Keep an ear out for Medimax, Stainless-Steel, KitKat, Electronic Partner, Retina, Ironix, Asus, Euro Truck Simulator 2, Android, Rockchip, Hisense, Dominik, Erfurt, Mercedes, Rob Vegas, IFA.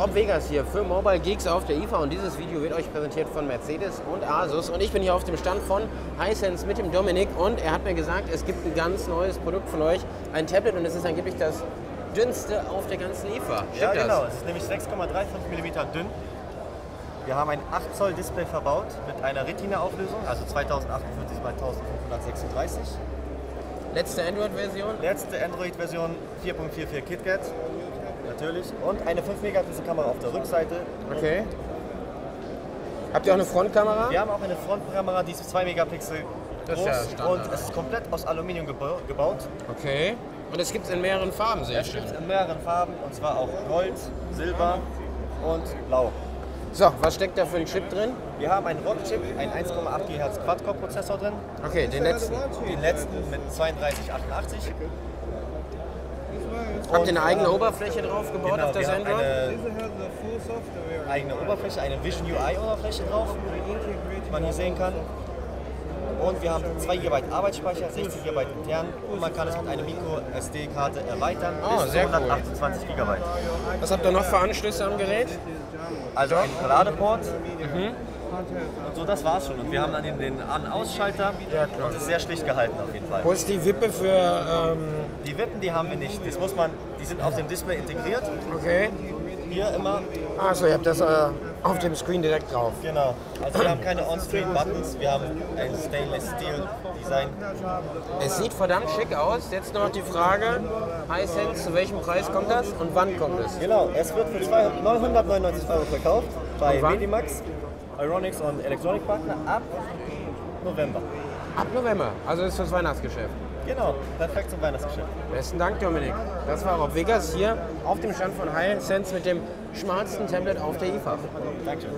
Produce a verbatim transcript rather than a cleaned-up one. Rob Vegas hier für Mobile Geeks auf der I F A und dieses Video wird euch präsentiert von Mercedes und Asus und ich bin hier auf dem Stand von Hisense mit dem Dominik und er hat mir gesagt, es gibt ein ganz neues Produkt von euch, ein Tablet und es ist angeblich das dünnste auf der ganzen I F A. Stimmt ja, genau, das? Es ist nämlich sechs Komma fünfunddreißig Millimeter dünn. Wir haben ein acht Zoll Display verbaut mit einer Retina Auflösung, also zweitausendachtaundvierzig mal eintausendfünfhundertsechsunddreißig. Letzte Android-Version? Letzte Android-Version vier Punkt vierundvierzig KitKat, natürlich. Und eine fünf Megapixel Kamera auf der Rückseite. Okay. Habt ihr auch eine Frontkamera? Wir haben auch eine Frontkamera, die ist zwei Megapixel groß ja und es ist komplett aus Aluminium gebaut. Okay. Und es gibt es in mehreren Farben, sehe ich. Es gibt es in mehreren Farben und zwar auch Gold, Silber und Blau. So, was steckt da für ein Chip drin? Wir haben einen Rockchip, einen eins Komma acht Gigahertz Quad-Core-Prozessor drin. Okay, den letzten. Den letzten mit zweiunddreißig achtundachtzig. Habt ihr eine eigene Oberfläche drauf gebaut genau, auf das Android? Eine eigene Oberfläche, eine Vision U I-Oberfläche drauf, die man hier sehen kann. Und wir haben zwei Gigabyte Arbeitsspeicher, sechzig Gigabyte intern und man kann es mit einer Micro S D-Karte erweitern oh, bis hundertachtundzwanzig Gigabyte. Cool. Was habt ihr noch für Anschlüsse am Gerät? Also ein Ladeport. Mhm. Und so, das war's schon. Und wir haben dann den, den An-Ausschalter ja, und ist sehr schlicht gehalten auf jeden Fall. Wo ist die Wippe für... Ähm die Wippen, die haben wir nicht. Das muss man, die sind auf dem Display integriert. Okay. Hier immer... Achso, ihr habt das... Äh auf dem Screen direkt drauf. Genau. Also wir haben keine On-Screen-Buttons, wir haben ein Stainless-Steel-Design. Es sieht verdammt schick aus. Jetzt noch die Frage, Hisense, zu welchem Preis kommt das und wann kommt es? Genau, es wird für neunhundertneunundneunzig Euro verkauft bei Medimax, Ironix und Electronic Partner ab November. Ab November, also ist fürs Weihnachtsgeschäft. Genau, perfekt zum Weihnachtsgeschäft. Besten Dank, Dominik. Das war Rob Vegas hier auf dem Stand von Hisense mit dem schmalsten Tablet auf der I F A. Dankeschön.